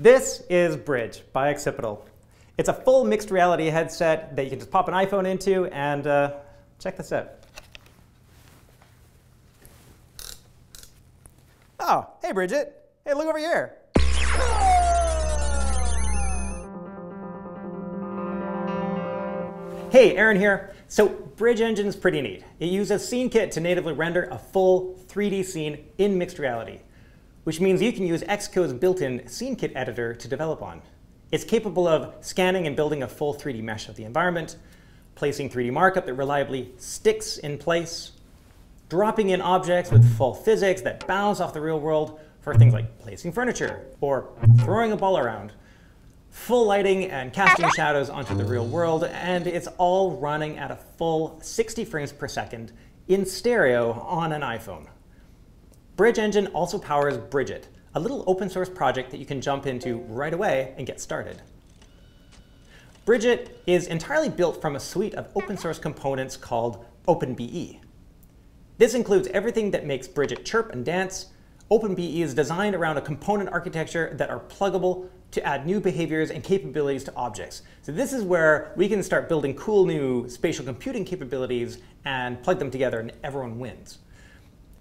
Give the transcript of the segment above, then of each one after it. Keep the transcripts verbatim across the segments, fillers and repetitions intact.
This is Bridge by Occipital. It's a full mixed reality headset that you can just pop an iPhone into, and uh, check this out. Oh, hey Bridget. Hey, look over here. Hey, Aaron here. So Bridge Engine's pretty neat. It uses SceneKit to natively render a full three D scene in mixed reality, which means you can use Xcode's built-in SceneKit editor to develop on. It's capable of scanning and building a full three D mesh of the environment, placing three D markup that reliably sticks in place, dropping in objects with full physics that bounce off the real world for things like placing furniture or throwing a ball around, full lighting and casting shadows onto the real world, and it's all running at a full sixty frames per second in stereo on an iPhone. Bridge Engine also powers Bridget, a little open source project that you can jump into right away and get started. Bridget is entirely built from a suite of open source components called OpenBE. This includes everything that makes Bridget chirp and dance. OpenBE is designed around a component architecture that are pluggable to add new behaviors and capabilities to objects. So this is where we can start building cool new spatial computing capabilities and plug them together, and everyone wins.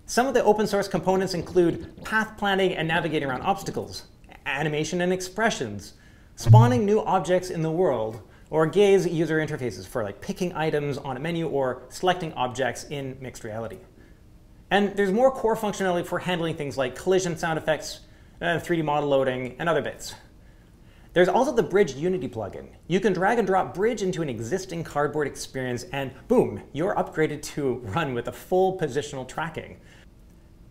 Some of the open source components include path planning and navigating around obstacles, animation and expressions, spawning new objects in the world, or gaze user interfaces for like picking items on a menu or selecting objects in mixed reality. And there's more core functionality for handling things like collision sound effects, uh, three D model loading, and other bits. There's also the Bridge Unity plugin. You can drag and drop Bridge into an existing cardboard experience and boom, you're upgraded to run with a full positional tracking.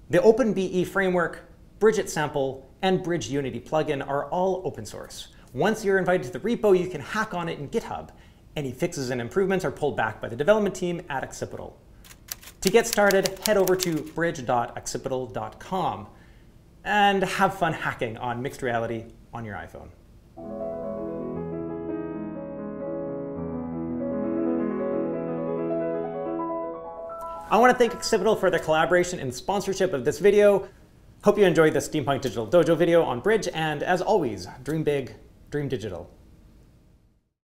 The OpenBE framework, Bridget sample, and Bridge Unity plugin are all open source. Once you're invited to the repo, you can hack on it in GitHub. Any fixes and improvements are pulled back by the development team at Occipital. To get started, head over to bridge dot occipital dot com and have fun hacking on mixed reality on your iPhone. I want to thank Occipital for their collaboration and sponsorship of this video. Hope you enjoyed the Steampunk Digital Dojo video on Bridge, and as always, dream big, dream digital.